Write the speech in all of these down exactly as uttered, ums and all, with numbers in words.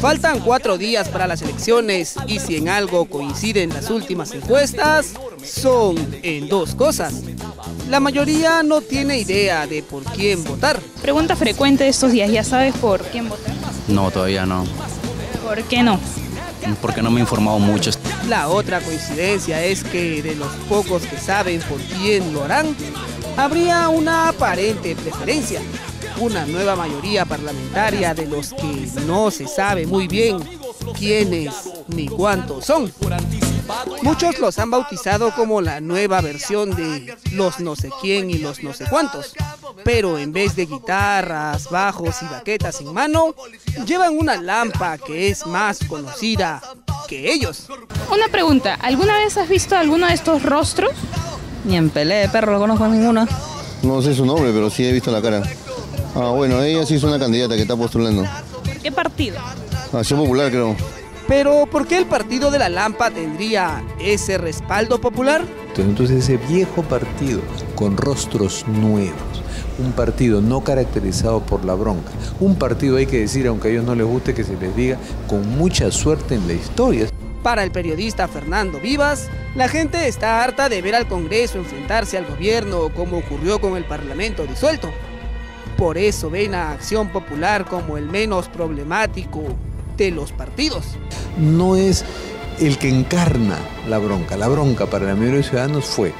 Faltan cuatro días para las elecciones y si en algo coinciden las últimas encuestas, son en dos cosas. La mayoría no tiene idea de por quién votar. Pregunta frecuente de estos días, ¿ya sabes por quién votar? No, todavía no. ¿Por qué no? Porque no me he informado mucho. La otra coincidencia es que de los pocos que saben por quién lo harán, habría una aparente preferencia. Una nueva mayoría parlamentaria de los que no se sabe muy bien quiénes ni cuántos son. Muchos los han bautizado como la nueva versión de los no sé quién y los no sé cuántos, pero en vez de guitarras, bajos y baquetas en mano, llevan una lámpara que es más conocida que ellos. Una pregunta, ¿alguna vez has visto alguno de estos rostros? Ni en pelea de perro lo conozco a ninguno. No sé su nombre, pero sí he visto la cara. Ah, bueno, ella sí es una candidata que está postulando. ¿Qué partido? Acción Popular, creo. Pero, ¿por qué el partido de la Lampa tendría ese respaldo popular? Entonces, ese viejo partido con rostros nuevos, un partido no caracterizado por la bronca, un partido, hay que decir, aunque a ellos no les guste que se les diga, con mucha suerte en la historia. Para el periodista Fernando Vivas, la gente está harta de ver al Congreso enfrentarse al gobierno, como ocurrió con el Parlamento disuelto. Por eso ven a Acción Popular como el menos problemático de los partidos. No es el que encarna la bronca. La bronca para la mayoría de los ciudadanos fue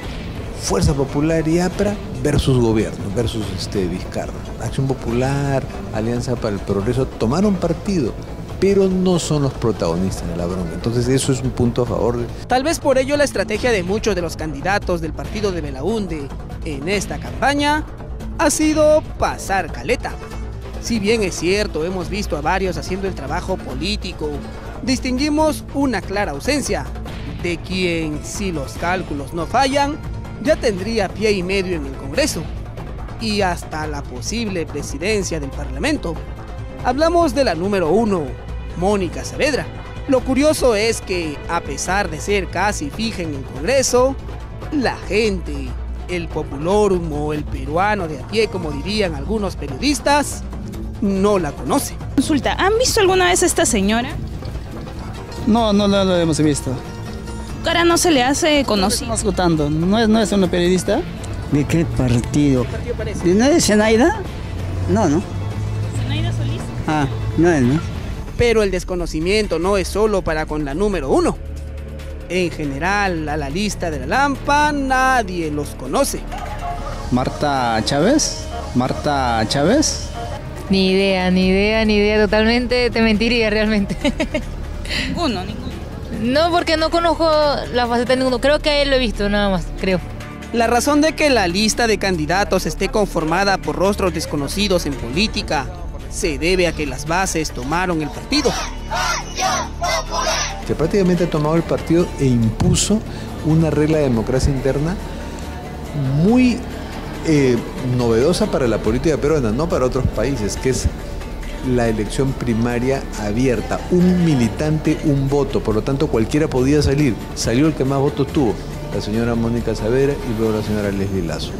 Fuerza Popular y APRA versus gobierno, versus este Vizcarra. Acción Popular, Alianza para el Progreso, tomaron partido, pero no son los protagonistas de la bronca. Entonces eso es un punto a favor. Tal vez por ello la estrategia de muchos de los candidatos del partido de Belaúnde en esta campaña ha sido pasar caleta. Si bien es cierto, hemos visto a varios haciendo el trabajo político, distinguimos una clara ausencia de quien, si los cálculos no fallan, ya tendría pie y medio en el Congreso y hasta la posible presidencia del Parlamento. Hablamos de la número uno, Mónica Saavedra. Lo curioso es que, a pesar de ser casi fija en el Congreso, la gente, el populorum o el peruano de a pie, como dirían algunos periodistas, no la conoce. Consulta, ¿han visto alguna vez a esta señora? No, no la, la hemos visto. ¿Tu cara no se le hace conocida? No, contando. ¿No es, no es una periodista? ¿De qué partido? ¿Qué partido parece? ¿No es Zenaida? No, no. ¿Zenaida Solís? Ah, no es, ¿no? Pero el desconocimiento no es solo para con la número uno. En general, a la lista de la Lampa nadie los conoce. ¿Marta Chávez? ¿Marta Chávez? Ni idea, ni idea, ni idea. Totalmente te mentiría realmente. Ninguno, ninguno. No, porque no conozco la faceta de ninguno. Creo que a él lo he visto, nada más, creo. La razón de que la lista de candidatos esté conformada por rostros desconocidos en política se debe a que las bases tomaron el partido. Que prácticamente ha tomado el partido e impuso una regla de democracia interna muy eh, novedosa para la política peruana, no para otros países, que es la elección primaria abierta, un militante, un voto, por lo tanto cualquiera podía salir. Salió el que más votos tuvo, la señora Mónica Saavedra y luego la señora Leslie Lazo.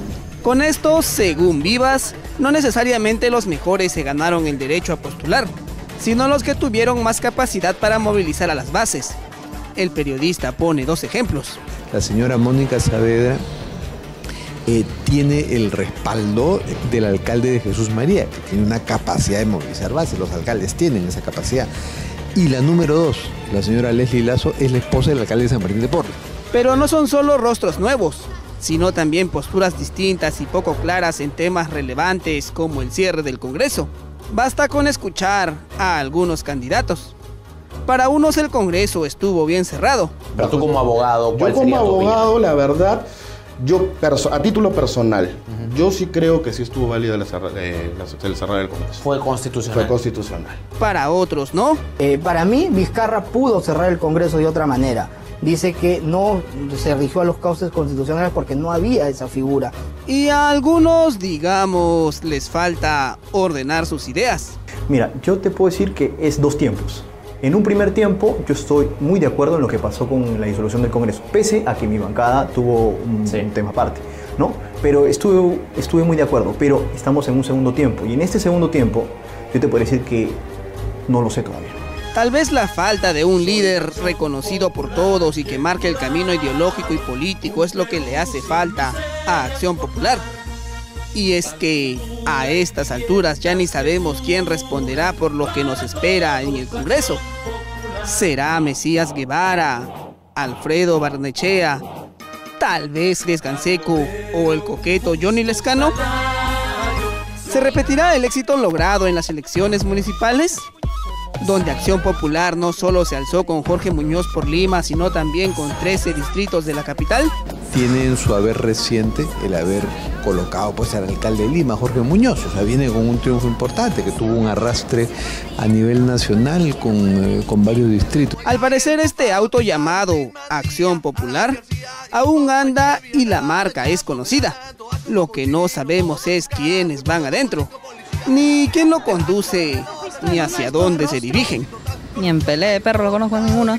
Con esto, según Vivas, no necesariamente los mejores se ganaron el derecho a postular, sino los que tuvieron más capacidad para movilizar a las bases. El periodista pone dos ejemplos. La señora Mónica Saavedra Eh, tiene el respaldo del alcalde de Jesús María, que tiene una capacidad de movilizar bases, los alcaldes tienen esa capacidad. Y la número dos, la señora Leslie Lazo, es la esposa del alcalde de San Martín de Porres. Pero no son solo rostros nuevos, sino también posturas distintas y poco claras en temas relevantes como el cierre del Congreso. Basta con escuchar a algunos candidatos. Para unos el Congreso estuvo bien cerrado. Pero tú como abogado, ¿cuál sería tu opinión? Yo como abogado, la verdad, Yo, a título personal, uh-huh. yo sí creo que sí estuvo válida la cerra, eh, la, el cerrar el Congreso. Fue constitucional. Fue constitucional. Para otros, ¿no? Eh, para mí, Vizcarra pudo cerrar el Congreso de otra manera. Dice que no se rigió a los cauces constitucionales porque no había esa figura. Y a algunos, digamos, les falta ordenar sus ideas. Mira, yo te puedo decir que es dos tiempos. En un primer tiempo, yo estoy muy de acuerdo en lo que pasó con la disolución del Congreso, pese a que mi bancada tuvo un, sí. un tema aparte. ¿no? Pero estuve, estuve muy de acuerdo, pero estamos en un segundo tiempo. Y en este segundo tiempo, yo te puedo decir que no lo sé todavía. Tal vez la falta de un líder reconocido por todos y que marque el camino ideológico y político es lo que le hace falta a Acción Popular. Y es que a estas alturas ya ni sabemos quién responderá por lo que nos espera en el Congreso. ¿Será Mesías Guevara, Alfredo Barnechea, tal vez Lescanseco o el coqueto Johnny Lescano? ¿Se repetirá el éxito logrado en las elecciones municipales? Donde Acción Popular no solo se alzó con Jorge Muñoz por Lima, sino también con trece distritos de la capital. Tiene en su haber reciente el haber colocado pues, al alcalde de Lima, Jorge Muñoz. O sea, viene con un triunfo importante, que tuvo un arrastre a nivel nacional con, eh, con varios distritos. Al parecer, este auto llamado Acción Popular aún anda y la marca es conocida. Lo que no sabemos es quiénes van adentro, ni quién lo conduce, ni hacia dónde se dirigen. Ni en pelea de perro lo conozco a ninguno.